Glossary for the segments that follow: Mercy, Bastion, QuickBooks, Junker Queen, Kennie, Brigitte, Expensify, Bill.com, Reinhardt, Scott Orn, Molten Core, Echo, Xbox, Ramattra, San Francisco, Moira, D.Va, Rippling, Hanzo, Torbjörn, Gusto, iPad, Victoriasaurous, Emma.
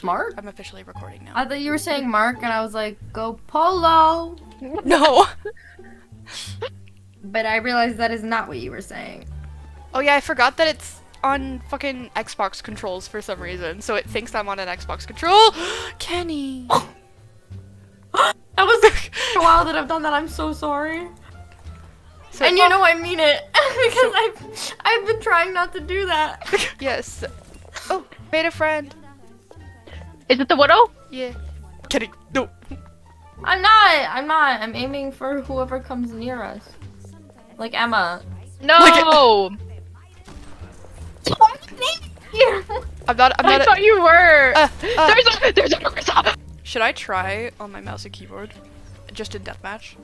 officially. Mark? I'm officially recording now. I thought you were saying Mark, and I was like, go Polo! No! But I realized that is not what you were saying. Oh yeah, I forgot that it's on fucking Xbox controls for some reason, so it thinks I'm on an Xbox control. Kennie! That was like a while that I've done that, I'm so sorry. So and you know I mean it, because so I've been trying not to do that. Yes. Oh, made a friend. Is it the widow? Yeah. Kennie, no. I'm not. I'm aiming for whoever comes near us. Like Emma. No! I'm not. I thought you were. There's a Should I try on my mouse and keyboard? Just in deathmatch?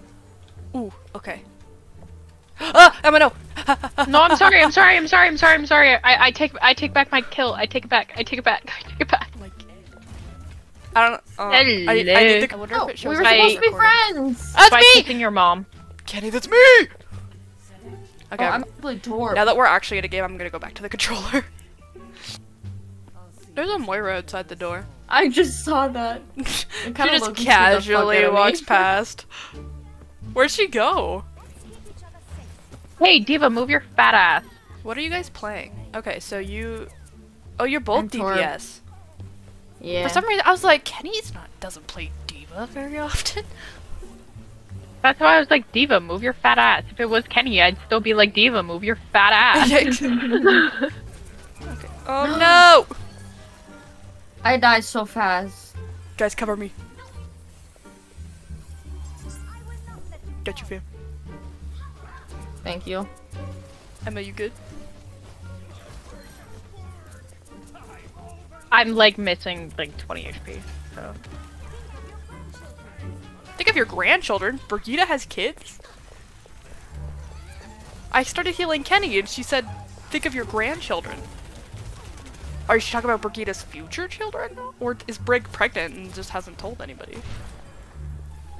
Ooh, okay. Emma, no! No, I'm sorry. I take back my kill. I take it back. Like, I don't know. I think, I wonder if it shows. We were supposed to be friends! That's me! Kissing your mom. Kennie, that's me! Okay, oh, I'm really dwarf. Now that we're actually in a game, I'm gonna go back to the controller. There's a Moira outside the door. I just saw that. She just casually walks past. Where'd she go? Hey, D.Va, move your fat ass. What are you guys playing? Okay, so you... Oh, you're both DPS. Yeah. For some reason, I was like, Kenny's not doesn't play D.Va very often. That's why I was like, D.Va, move your fat ass. If it was Kennie, I'd still be like, D.Va, move your fat ass. Okay. Oh no! I died so fast. Guys, cover me. Got you, fam. Thank you. Emma, you good? I'm like missing like 20 HP, so... Think of your grandchildren. Brigitte has kids. I started healing Kennie and she said, think of your grandchildren. Are she talking about Brigitte's future children? Or is Brig pregnant and just hasn't told anybody?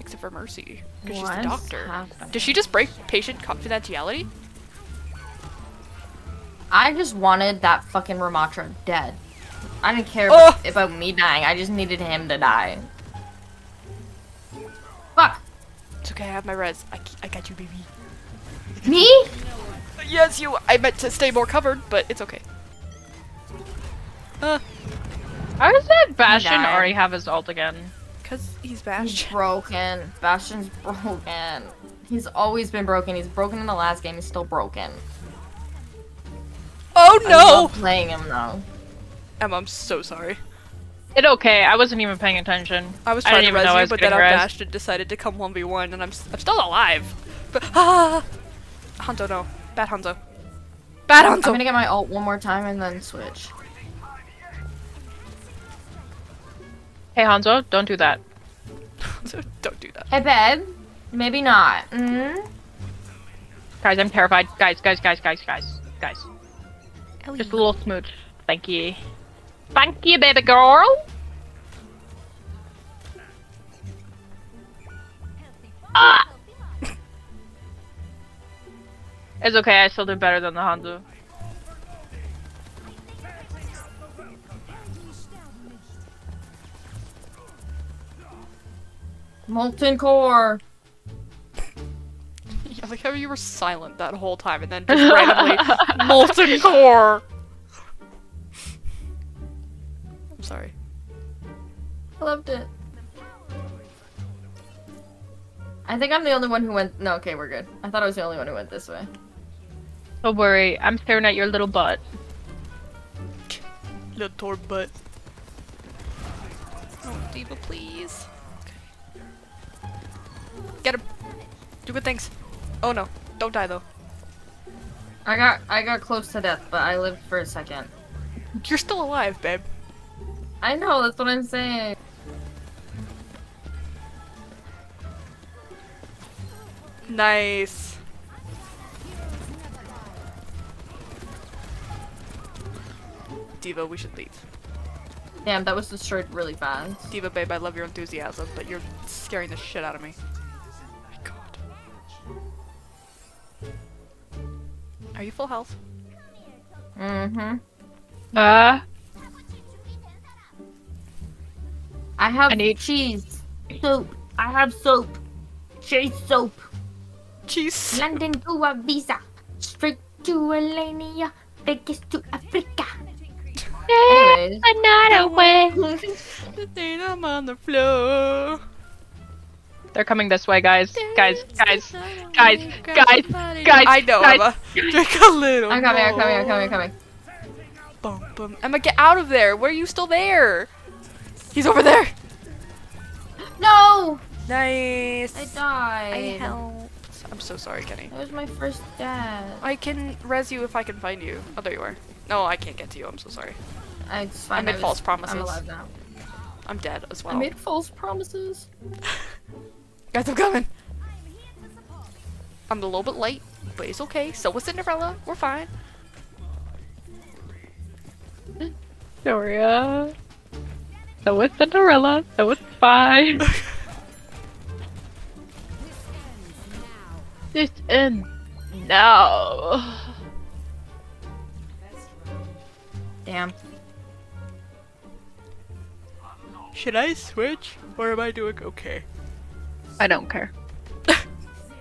Except for Mercy, because she's the doctor. Happening? Did she just break patient confidentiality? I just wanted that fucking Ramattra dead. I didn't care about me dying, I just needed him to die. Fuck! It's okay, I have my res. I got you, baby. Me? Yes, you! I meant to stay more covered, but it's okay. How does that Bastion already have his ult again? Because he's Bastion. He's broken. Bastion's broken. He's always been broken. He's broken in the last game. He's still broken. Oh no! I love playing him though. Emma, I'm so sorry. It's okay. I wasn't even paying attention. I was trying to res you, but then our Bastion decided to come 1v1, and I'm still alive. But Hanzo, no. Bad Hanzo. Bad Hanzo! I'm gonna get my ult one more time and then switch. Hey Hanzo, don't do that. Don't do that. Hey babe, maybe not. Guys, I'm terrified. Guys. Ellie. Just a little smooch. Thank you. Thank you, baby girl. Ah! It's okay. I still do better than the Hanzo. Molten Core! Yeah, like how you were silent that whole time and then just randomly Molten Core! I'm sorry. I loved it. I think I'm the only one who went- no, okay, we're good. I thought I was the only one who went this way. Don't worry, I'm staring at your little butt. Little Torb butt. Oh, D.Va, please. Get him! Do good things. Oh no, don't die though. I got close to death, but I lived for a second. You're still alive, babe. I know, that's what I'm saying. Nice. D.Va, we should leave. Damn, that was destroyed really fast. D.Va, babe, I love your enthusiasm, but you're scaring the shit out of me. Are you full health? Mm-hmm. I have cheese, soap. I have soap. Cheese soap. Cheese. London to a visa. Straight to Alania. Vegas to Africa. Anyways. Another way. The date I'm on the floor. They're coming this way, guys. Guys. I know, Emma. Drink a little. I'm coming. Boom, boom. Emma, get out of there. Why are you still there? He's over there. No. Nice. I died. I helped. I'm so sorry, Kenny. That was my first death. I can res you if I can find you. Oh, there you are. No, I can't get to you. I'm so sorry. It's fine. I made false promises. I'm alive now. I'm dead as well. I made false promises. Guys, I'm coming. I'm a little bit late, but it's okay. So was Cinderella. We're fine. Doria. So it's Cinderella. So it's fine. This ends now. Damn. Should I switch, or am I doing okay? I don't care.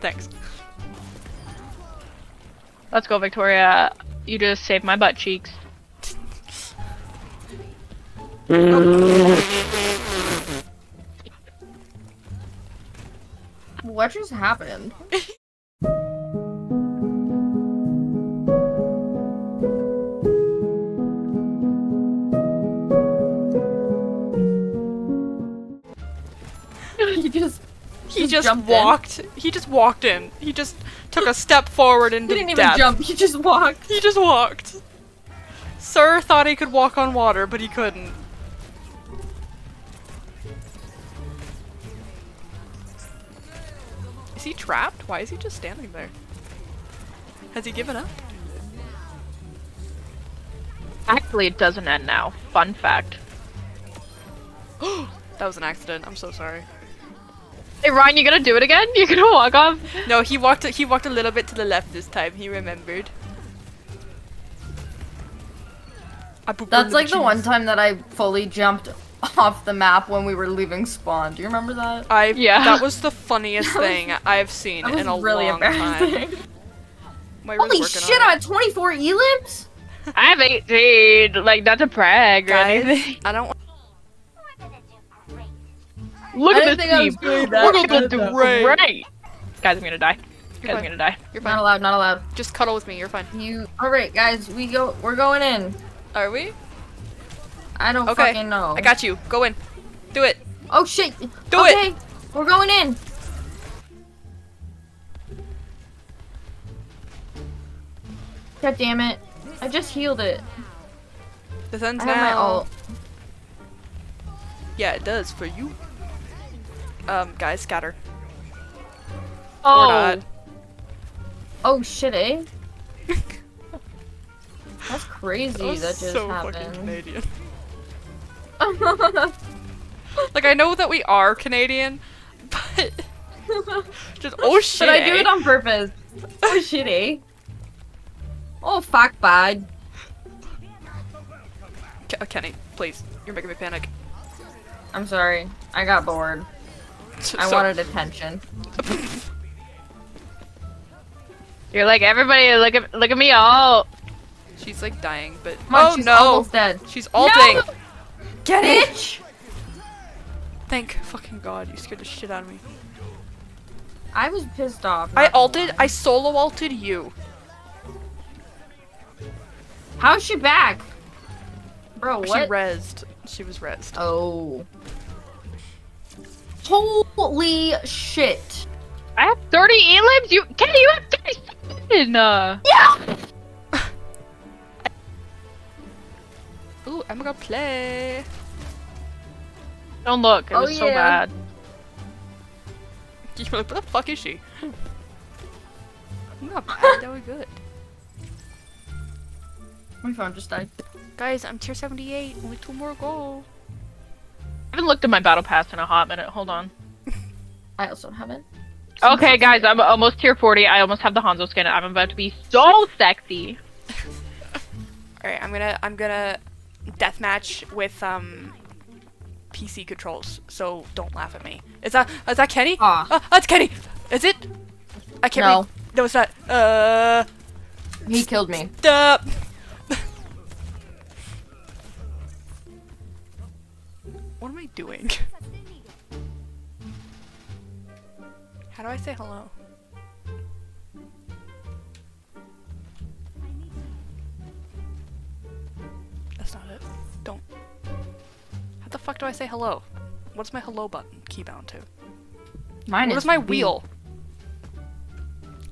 Thanks. Let's go, Victoria. You just saved my butt cheeks. What just happened? He just walked in. He just took a step forward into death. He didn't even jump. He just walked. Sir thought he could walk on water, but he couldn't. Is he trapped? Why is he just standing there? Has he given up? Actually, it doesn't end now. Fun fact. That was an accident. I'm so sorry. Hey Ryan, you gonna do it again? You gonna walk off? No, he walked a little bit to the left this time. He remembered. That's like the one time that I fully jumped off the map when we were leaving spawn. Do you remember that? Yeah. That was the funniest thing I've seen in a really long time. Holy shit! I'm at 24 elips. I have 18. Like not to brag, guys. I don't. Look at this team! We're gonna do great! Guys, I'm gonna die. You're fine. Not allowed. Just cuddle with me, you're fine. Alright, guys, we're going in. Are we? I don't fucking know. I got you. Go in. Do it. Oh shit! Do it! We're going in! God damn it. I just healed it. This ends now. I have my ult. Yeah, it does for you. Guys, scatter. Oh. Or not. Oh shit, eh? That's crazy. That just happened. Fucking Canadian. Like I know that we are Canadian, but just oh shit. But I do it on purpose. Oh shit, eh? Oh fuck, bad. Kenny, please, you're making me panic. I'm sorry. I got bored. I wanted attention. You're like, everybody, look at me all. She's like dying, but oh she's almost dead. She's ulting. No! Get it! Thank fucking god, you scared the shit out of me. I was pissed off. I solo ulted you. How's she back? Bro, what? She rezzed. She was rezzed. Oh. Holy shit! I have 30 elims. You, Kenny, you have 37. Yeah. Ooh, I'm gonna play. Don't look. It was so bad. You're like, what the fuck is she? I'm not bad. That was good. My phone just died. Guys, I'm tier 78. Only 2 more go. I haven't looked at my battle pass in a hot minute. Hold on. I also haven't. Okay, guys, I'm almost tier 40. I almost have the Hanzo skin. I'm about to be so sexy. All right, I'm gonna deathmatch with PC controls, so don't laugh at me. Is that Kennie? That's Kennie! Is it? I can't read. No, it's not. He killed me. Stop! What am I doing? How do I say hello? That's not it. Don't. How the fuck do I say hello? What's my hello button keybound to? Mine is. Where's my wheel?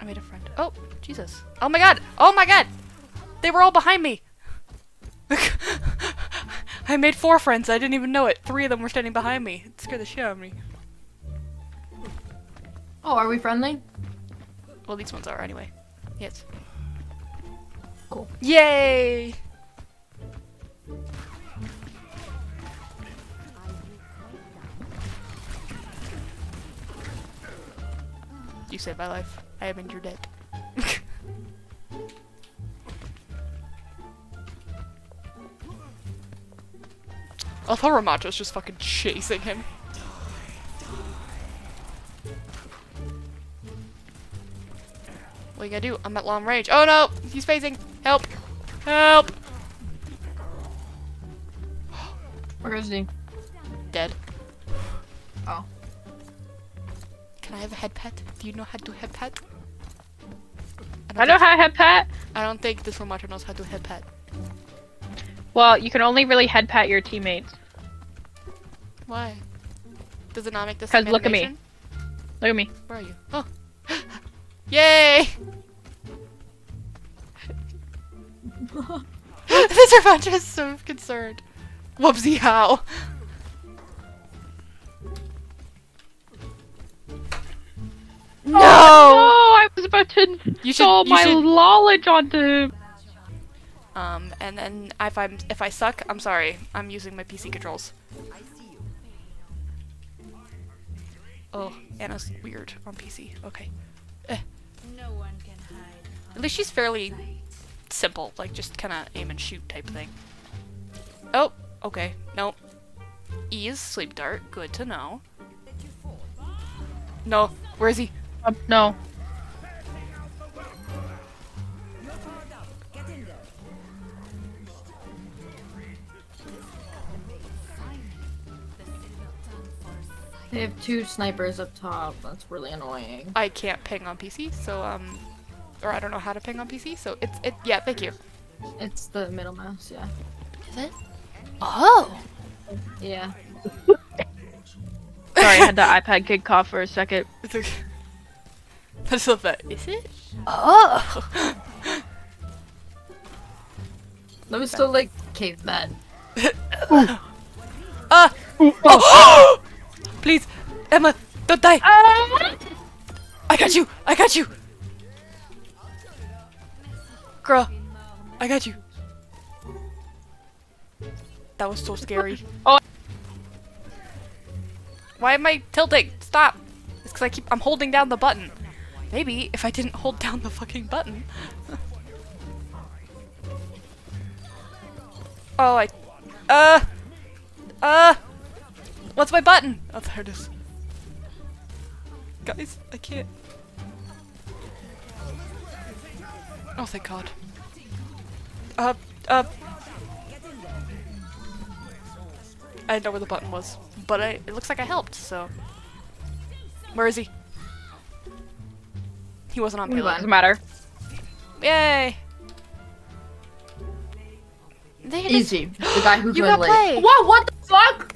I made a friend. Oh, Jesus. Oh my god! Oh my god! They were all behind me! I made 4 friends, I didn't even know it. 3 of them were standing behind me. It scared the shit out of me. Oh, are we friendly? Well, these ones are anyway. Yes. Cool. Yay! You saved my life. I am in your debt. I thought Ramattra's just fucking chasing him. What do you gotta do? I'm at long range. Oh no! He's phasing! Help! Help! Where is he? Dead. Oh. Can I have a head pat? Do you know how to head pat? I know how to head pat! I don't think this Ramattra knows how to head pat. Well, you can only really head pat your teammates. Why? Does it not make this? Because look at me. Look at me. Where are you? Oh. Yay! This Ramattra is so concerned. Whoopsie how. No! Oh, no! I was about to install my knowledge onto him. And then if I suck, I'm sorry. I'm using my PC controls. Oh, Anna's weird on PC. Okay. No one can hide. At least she's fairly simple, like just kind of aim and shoot type thing. Oh, okay. Nope. E is sleep dart. Good to know. No, where is he? No. They have 2 snipers up top. That's really annoying. I can't ping on PC, so or I don't know how to ping on PC, so it. Yeah, thank you. It's the middle mouse, yeah. Is it? Oh. Yeah. Sorry, I had the iPad kid cough for a second. It's okay. I just love that. Is it? Oh. Let me still like caveman. Oh. Please, Emma, don't die! I got you! I got you! Girl, I got you. That was so scary. Oh! Why am I tilting? Stop! It's because I'm holding down the button. Maybe if I didn't hold down the fucking button. Oh, what's my button? Oh, there it is. Guys, I can't. Oh, thank God. I didn't know where the button was, but it looks like I helped, so. Where is he? He wasn't on payload. Doesn't matter. Yay! Easy. The guy who got played. Whoa, what the fuck?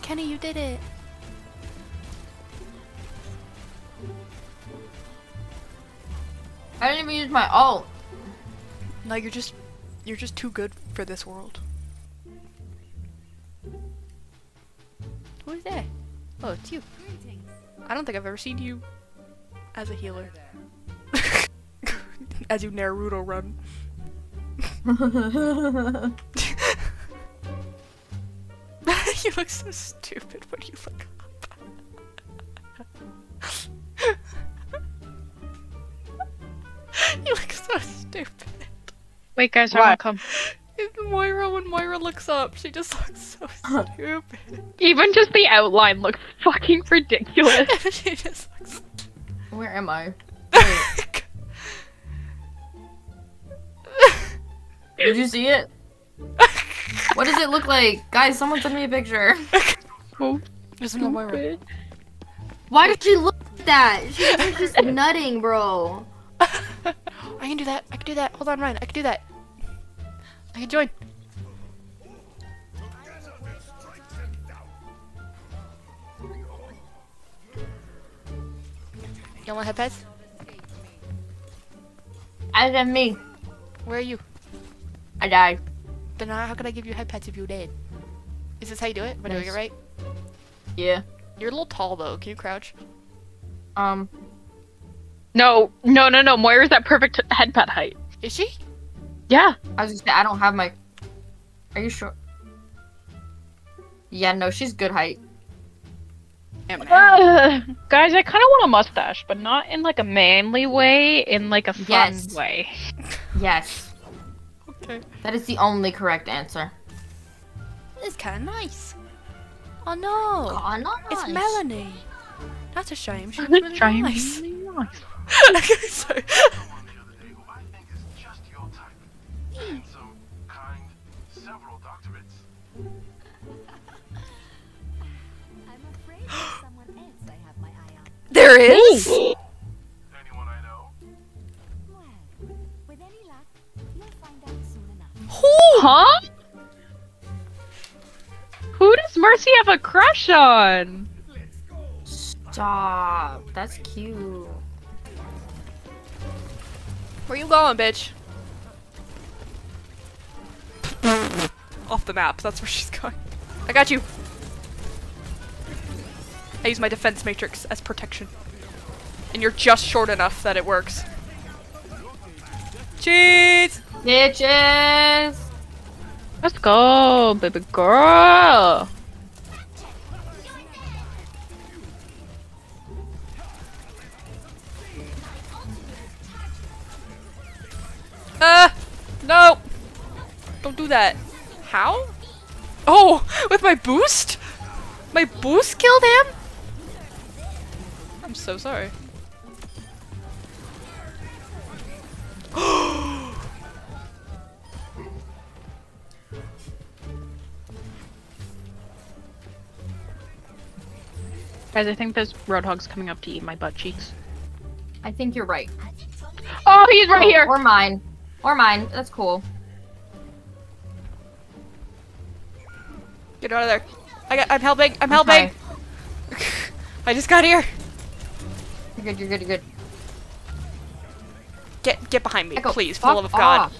Kennie, you did it! I didn't even use my ult! No, you're just too good for this world. Who is that? Oh, it's you. I don't think I've ever seen you as a healer. As you Naruto run. You look so stupid when you look up. You look so stupid. Wait guys, I'm gonna come. Moira, when Moira looks up, she just looks so stupid. Even just the outline looks fucking ridiculous. She just looks... Where am I? Did you see it? What does it look like? Guys, someone send me a picture. Oh, there's no Moira. Why did she look at that? She was just nutting, bro. I can do that. I can do that. Hold on, Ryan. I can do that. I can join. You want headpads? I am me. Where are you? I died. Then how can I give you headpads if you did? Is this how you do it? Am I doing it right? Yeah. You're a little tall though. Can you crouch? No. Moira's at perfect headpad height. Is she? Yeah. I was just saying, I don't have my... Are you sure? Yeah, no, she's good height. Guys, I kind of want a mustache, but not in like a manly way, in like a fun way. Yes. Okay. That is the only correct answer. It's kind of nice. Oh no! Oh, not nice. It's Melanie. That's a shame. She's really nice. Okay, sorry. Handsome, kind, several doctorates. I'm afraid of someone else I have my eye on. There is? Anyone I know? Well, with any luck, you'll find out soon enough. Who? Huh? Who does Mercy have a crush on? Stop. That's cute. Where you going, bitch? Off the map, that's where she's going. I got you! I use my defense matrix as protection. And you're just short enough that it works. Cheese! Bitches! Let's go, baby girl! No! Don't do that. How? Oh, with my boost? My boost killed him? I'm so sorry. Guys, I think there's Roadhog's coming up to eat my butt cheeks. I think you're right. Oh, he's right here! Or mine. Or mine. That's cool. Get out of there. I'm helping. I'm helping. I just got here. You're good. You're good. You're good. Get behind me, Echo, please, for the love of God.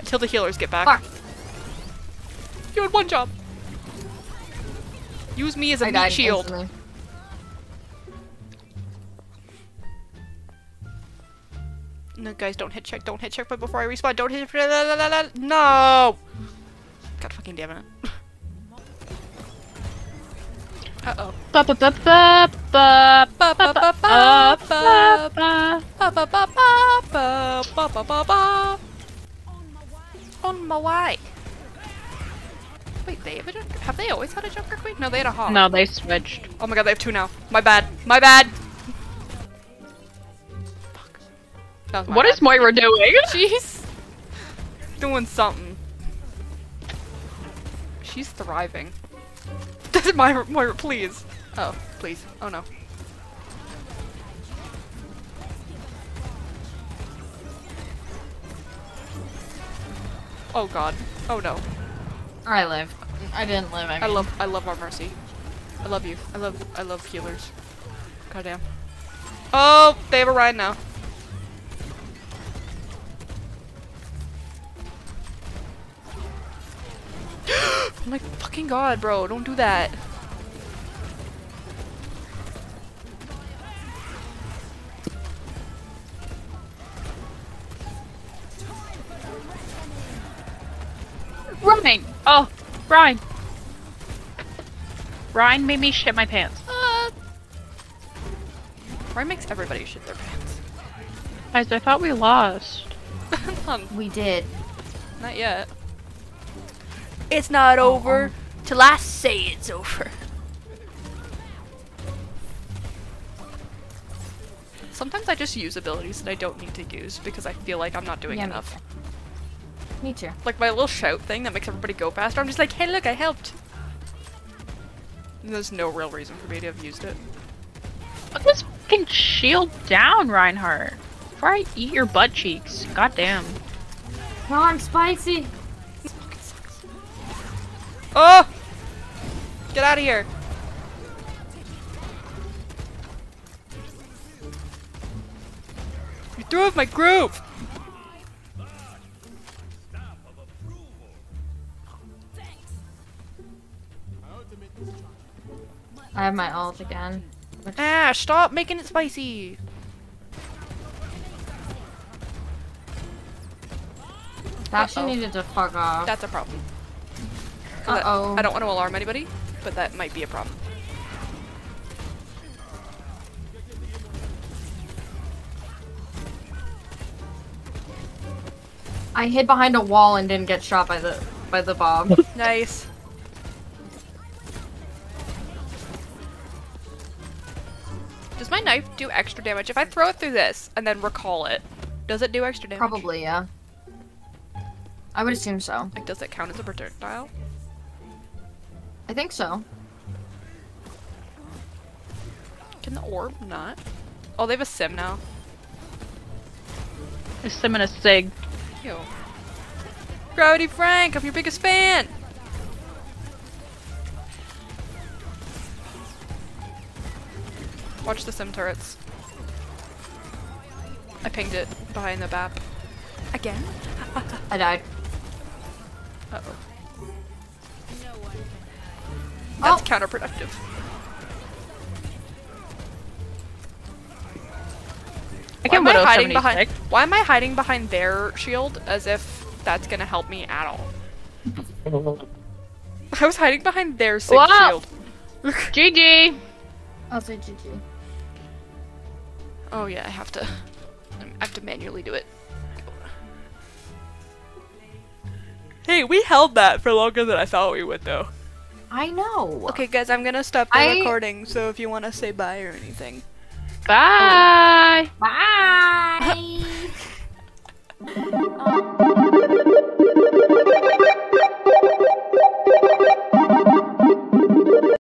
Until the healers get back. Fuck. You had one job. Use me as a meat shield. Instantly. No, guys, don't hit check. Don't hit checkpoint before I respawn. Don't hit. No. God fucking damn it. Uh-oh. On my way. Wait, they have a Junker? Have they always had a Junker Queen? No, they had a Hog. No, they switched. Oh my god, they have two now. My bad. My bad. Fuck. What is Moira doing? She's doing something. She's thriving. Moira, please. Oh, please. Oh no. Oh god. Oh no. I live. I didn't live. I mean. I love our Mercy. I love you. I love healers. Goddamn. Oh, they have a ride now. I'm like, fucking god, bro, don't do that. Running! Oh, Ryan. Ryan made me shit my pants. Ryan makes everybody shit their pants. Guys, I thought we lost. We did. Not yet. It's not over till I say it's over. Sometimes I just use abilities that I don't need to use because I feel like I'm not doing enough. Me too. Like my little shout thing that makes everybody go faster, I'm just like, hey look, I helped! And there's no real reason for me to have used it. Put this fucking shield down, Reinhardt! Before I eat your butt cheeks, goddamn. No, I'm spicy! This fucking sucks. Oh! Get out of here! Threw off my groove! I have my ult again. Ah, stop making it spicy! That she needed to fuck off. That's a problem. I don't want to alarm anybody, but that might be a problem. I hid behind a wall and didn't get shot by the bomb. Nice. Does my knife do extra damage if I throw it through this and then recall it? Does it do extra damage? Probably, yeah. I would assume so. Like, does it count as a projectile? I think so. Can the orb not? Oh, they have a sim now. A sim and a sig. Gravity Frank, I'm your biggest fan! Watch the sim turrets. I pinged it behind the BAP. Again? I died. Uh oh. That's counterproductive. Why am I hiding behind their shield as if that's gonna help me at all? I was hiding behind their shield. GG! I'll say GG. Oh yeah, I have to manually do it. Hey, we held that for longer than I thought we would though. I know. Okay guys, I'm gonna stop the recording, so if you wanna say bye or anything. Bye! Bye! Bye!